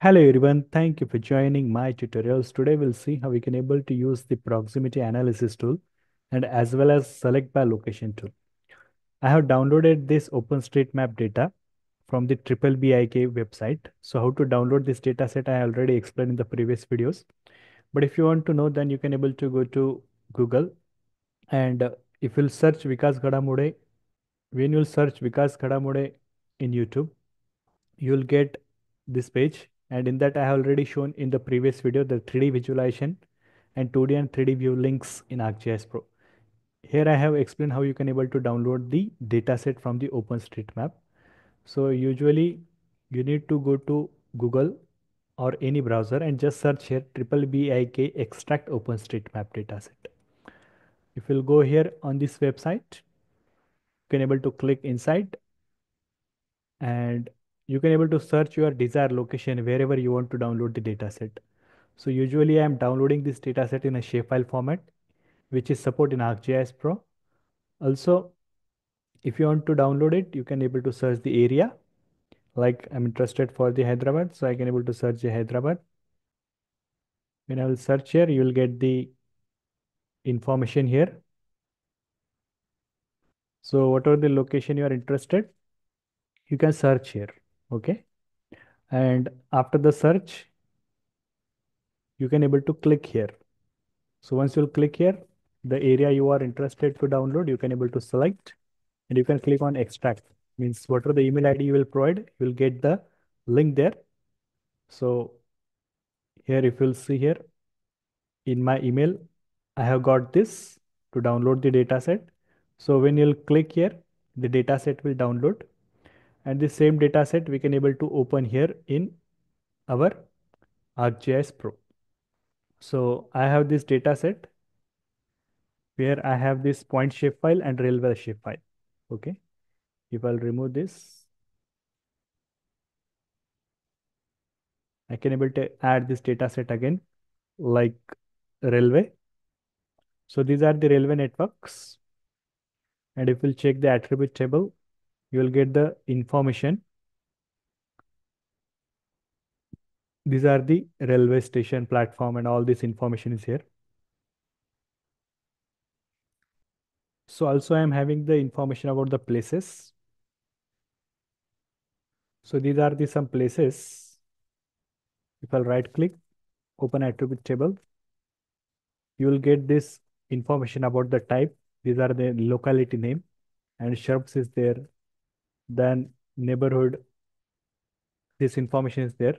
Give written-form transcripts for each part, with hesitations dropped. Hello everyone, thank you for joining my tutorials. Today we'll see how we can able to use the proximity analysis tool and as well as select by location tool. I have downloaded this OpenStreetMap data from the triple BIK website. So how to download this data set I already explained in the previous videos. But if you want to know, then you can able to go to Google and if you'll search Vikas Ghadamode, when you'll search Vikas Ghadamode in YouTube, you'll get this page. And in that I have already shown in the previous video the 3D visualization and 2D and 3D view links in ArcGIS Pro. Here I have explained how you can able to download the dataset from the OpenStreetMap. So usually you need to go to Google or any browser and just search here triple BIK extract OpenStreetMap dataset. If you'll go here on this website, you can able to click inside and you can able to search your desired location wherever you want to download the dataset. So usually I am downloading this dataset in a shapefile format, which is supported in ArcGIS Pro. Also, if you want to download it, you can able to search the area. Like I'm interested for the Hyderabad, so I can able to search the Hyderabad. When I will search here, you will get the information here. So whatever the location you are interested, you can search here. Okay, and after the search you can able to click here. So once you'll click here, the area you are interested to download, you can able to select and you can click on extract. Means whatever the email ID you will provide, you will get the link there. So here if you'll see here in my email, I have got this to download the data set. So when you'll click here, the data set will download. And the same data set we can able to open here in our ArcGIS Pro. So I have this data set where I have this point shapefile and railway shapefile. Okay. If I'll remove this, I can able to add this data set again, like railway. So these are the railway networks. And if we'll check the attribute table, you will get the information. These are the railway station platform and all this information is here. So also I am having the information about the places. So these are the some places. If I'll right click, open attribute table, you will get this information about the type. These are the locality name and shops is there. Then neighborhood, this information is there.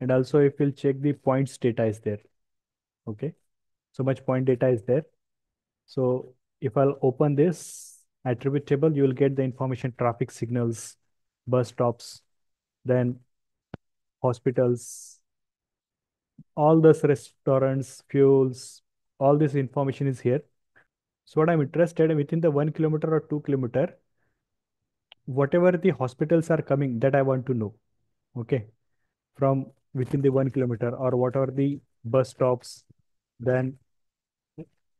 And also if we'll check the points data is there. Okay, so much point data is there. So if I'll open this attribute table, you will get the information, traffic signals, bus stops, then hospitals, all those restaurants, fuels, all this information is here. So what I'm interested within the 1 kilometer or 2 kilometer, whatever the hospitals are coming, that I want to know. Okay, from within the 1 kilometer, or what are the bus stops, then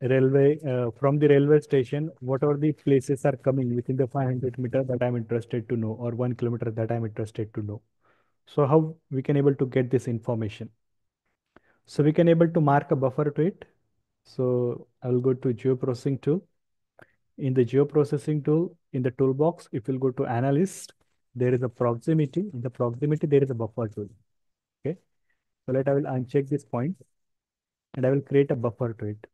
railway, from the railway station, what are the places are coming within the 500 meter that I'm interested to know, or 1 kilometer that I'm interested to know. So how we can able to get this information? So we can able to mark a buffer to it. So I will go to geoprocessing tool. In the geoprocessing tool, in the toolbox, if you'll go to analyst, there is a proximity. In the proximity, there is a buffer tool. Okay. So I will uncheck this point and I will create a buffer to it.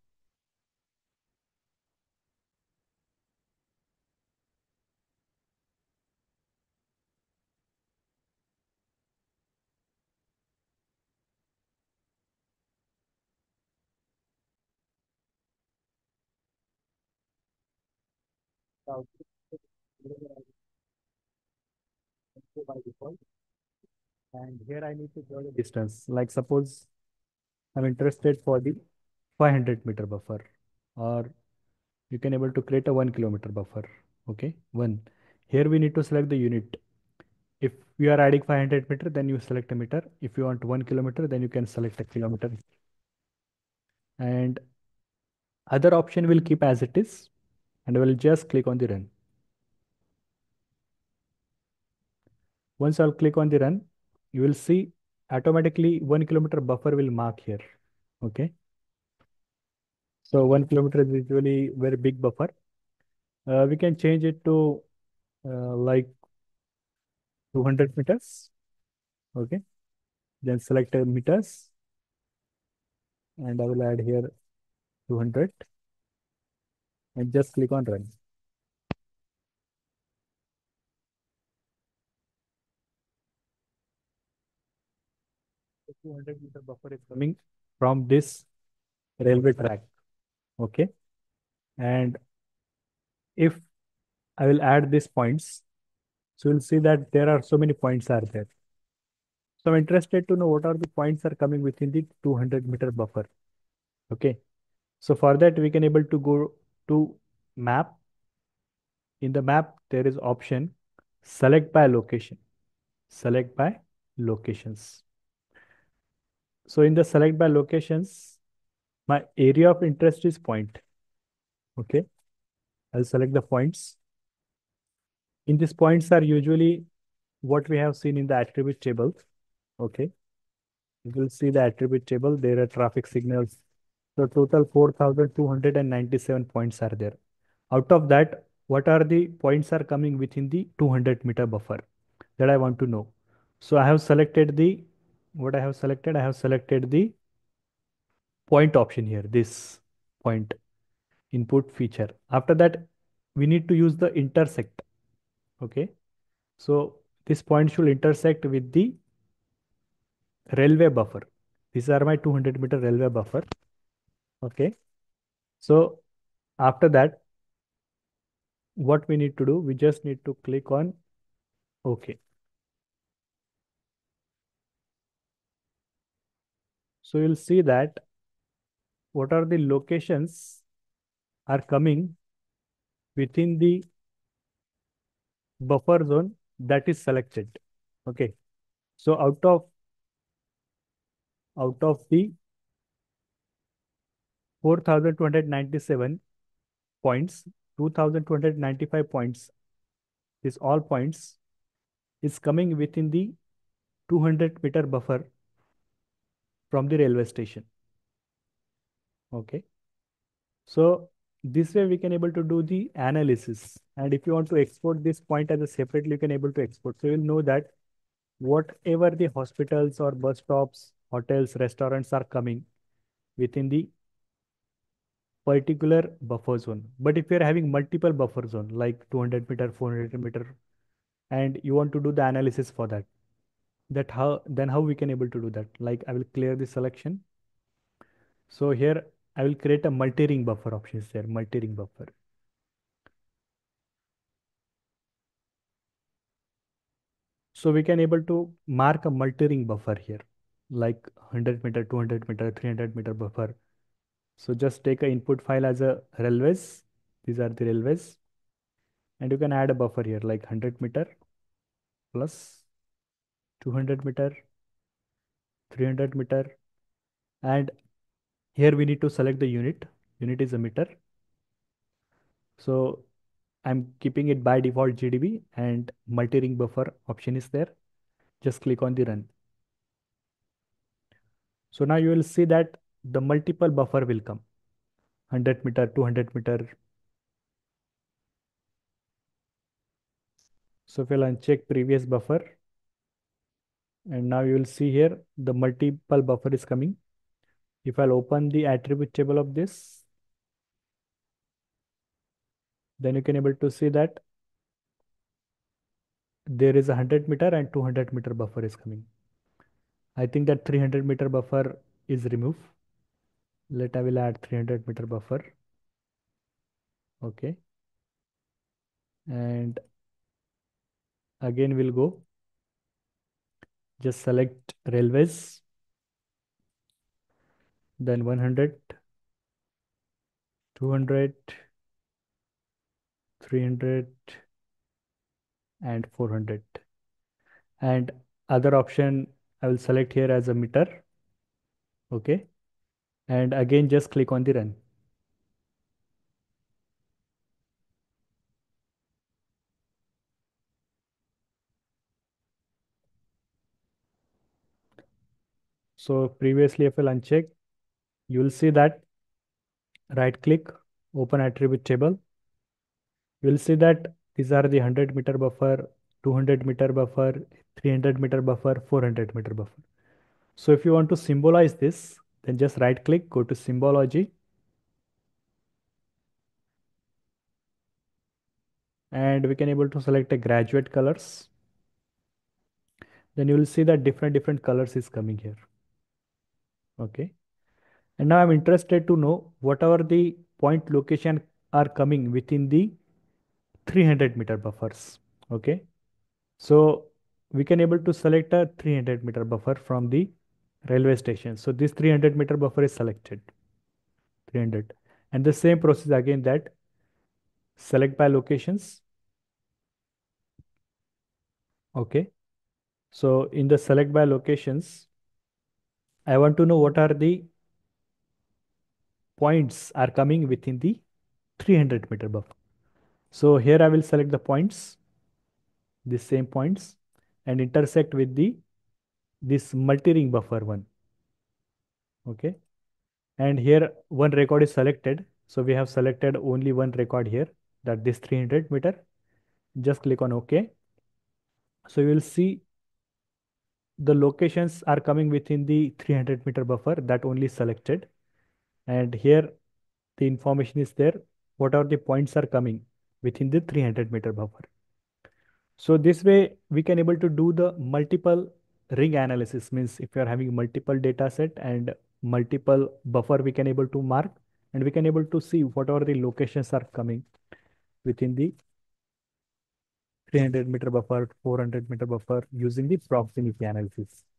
By default, and here I need to draw the distance. Like suppose I'm interested for the 500 meter buffer, or you can able to create a 1 kilometer buffer. Okay, one. Here we need to select the unit. If you are adding 500 meter, then you select a meter. If you want 1 kilometer, then you can select a kilometer. And other option will keep as it is, and I will just click on the run. Once I'll click on the run, you will see automatically 1 kilometer buffer will mark here. Okay. So 1 kilometer is usually very big buffer. We can change it to like 200 meters. Okay. Then select meters. And I will add here 200. And just click on run. The 200 meter buffer is coming from this railway track. Okay. And if I will add these points, so you'll see that there are so many points are there. So I'm interested to know what are the points are coming within the 200 meter buffer. Okay. So for that, we can able to go to map. In the map, there is option select by location. Select by locations. So in the select by locations, my area of interest is point. Okay. I'll select the points. In these points are usually what we have seen in the attribute table. Okay. You will see the attribute table. There are traffic signals. So total 4,297 points are there. Out of that, what are the points are coming within the 200 meter buffer that I want to know. So I have selected the, what I have selected the point option here, this point input feature. After that, we need to use the intersect. Okay. So this point should intersect with the railway buffer. These are my 200 meter railway buffer. Okay. So after that, what we need to do, we just need to click on OK. So you'll see that what are the locations are coming within the buffer zone that is selected. Okay. So out of the 4,297 points, 2,295 points, is all points is coming within the 200 meter buffer from the railway station. Okay. So this way we can able to do the analysis. And if you want to export this point as a separately, you can able to export. So you'll know that whatever the hospitals or bus stops, hotels, restaurants are coming within the particular buffer zone. But if you're having multiple buffer zone, like 200 meter, 400 meter, and you want to do the analysis for that, then how we can able to do that? Like I will clear the selection. So here I will create a multi-ring buffer options there, multi-ring buffer. So we can able to mark a multi-ring buffer here, like 100 meter, 200 meter, 300 meter buffer. So just take an input file as a railways. These are the railways. And you can add a buffer here, like 100 meter plus 200 meter, 300 meter. And here we need to select the unit. Unit is a meter. So I'm keeping it by default GDB, and multi-ring buffer option is there. Just click on the run. So now you will see that the multiple buffer will come. 100 meter, 200 meter. So if you'll uncheck previous buffer. And now you will see here the multiple buffer is coming. If I'll open the attribute table of this, then you can able to see that there is a 100 meter and 200 meter buffer is coming. I think that 300 meter buffer is removed. I will add 300 meter buffer. Okay. And again, we'll go. Just select railways. Then 100, 200, 300 and 400. And other option I will select here as a meter. Okay. And again, just click on the run. So previously, if I'll uncheck, you will see that right click, open attribute table. You will see that these are the 100 meter buffer, 200 meter buffer, 300 meter buffer, 400 meter buffer. So if you want to symbolize this, then just right click, go to symbology. And we can able to select a graduate colors. Then you will see that different colors is coming here. Okay. And now I'm interested to know whatever the point location are coming within the 300 meter buffers. Okay. So we can able to select a 300 meter buffer from the railway station. So this 300 meter buffer is selected. 300. And the same process again, that select by locations. Okay. So in the select by locations, I want to know what are the points are coming within the 300 meter buffer. So here I will select the points, the same points, and intersect with this multi-ring buffer one. Okay. And here one record is selected. So we have selected only one record here, that this 300 meter. Just click on OK. So you will see the locations are coming within the 300 meter buffer, that only selected. And here the information is there. What are the points are coming within the 300 meter buffer. So this way we can able to do the multiple ring analysis, means if you are having multiple data set and multiple buffer, we can able to mark and we can able to see what are the locations are coming within the 300 meter buffer, 400 meter buffer using the proximity analysis.